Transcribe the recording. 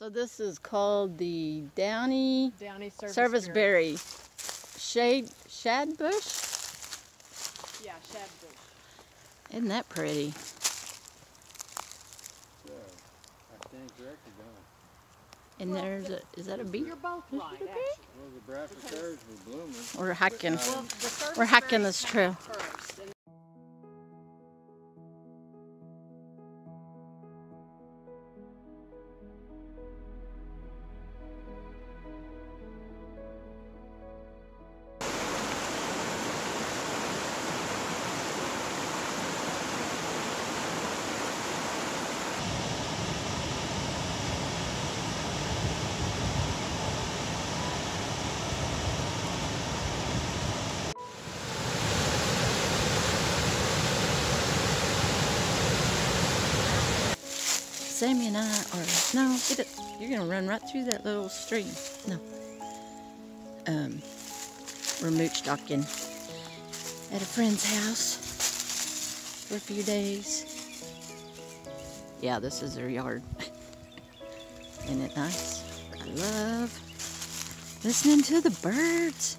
So this is called the downy serviceberry. Shad bush? Yeah, shad bush. Isn't that pretty? So, I stand corrected, don't I? And well, is that a bee? You're both right, actually. Well, the brassicas were blooming. We're hacking. Well, we're hacking this trail. Sammy and I are, no, you're going to run right through that little stream. No. We're mooch docking at a friend's house for a few days. Yeah, this is their yard. Isn't it nice? I love listening to the birds.